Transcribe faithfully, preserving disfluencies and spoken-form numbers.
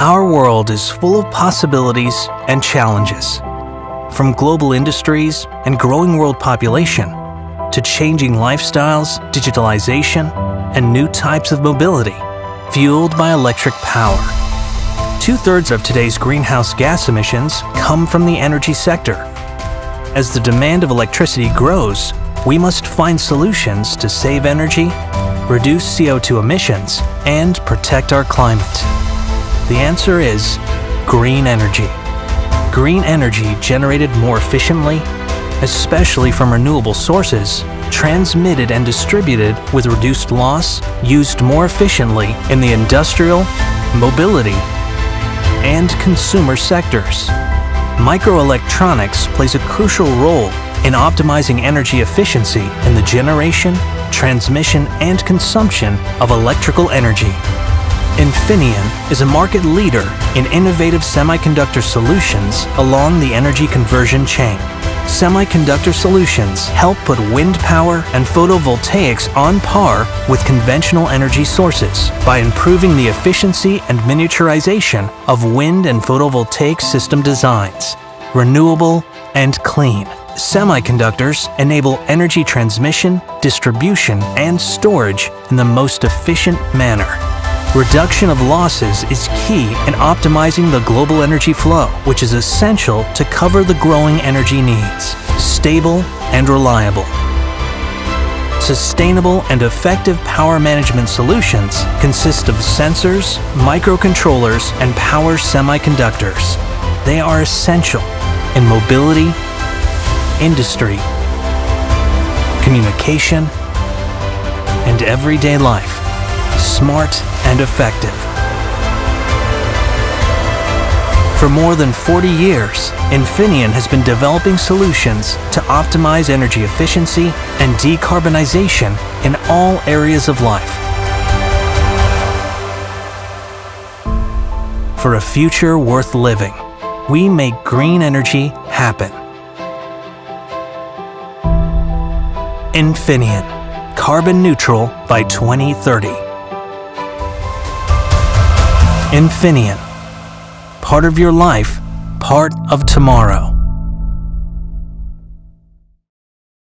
Our world is full of possibilities and challenges. From global industries and growing world population, to changing lifestyles, digitalization, and new types of mobility, fueled by electric power. Two-thirds of today's greenhouse gas emissions come from the energy sector. As the demand of electricity grows, we must find solutions to save energy, reduce C O two emissions, and protect our climate. The answer is green energy. Green energy generated more efficiently, especially from renewable sources, transmitted and distributed with reduced loss, used more efficiently in the industrial, mobility, and consumer sectors. Microelectronics plays a crucial role in optimizing energy efficiency in the generation, transmission, and consumption of electrical energy. Infineon is a market leader in innovative semiconductor solutions along the energy conversion chain. Semiconductor solutions help put wind power and photovoltaics on par with conventional energy sources by improving the efficiency and miniaturization of wind and photovoltaic system designs. Renewable and clean, semiconductors enable energy transmission, distribution, and storage in the most efficient manner. Reduction of losses is key in optimizing the global energy flow, which is essential to cover the growing energy needs. Stable and reliable. Sustainable and effective power management solutions consist of sensors, microcontrollers, and power semiconductors. They are essential in mobility, industry, communication, and everyday life. Smart and effective. For more than forty years, Infineon has been developing solutions to optimize energy efficiency and decarbonization in all areas of life. For a future worth living, we make green energy happen. Infineon, carbon neutral by twenty thirty. Infineon, part of your life, part of tomorrow.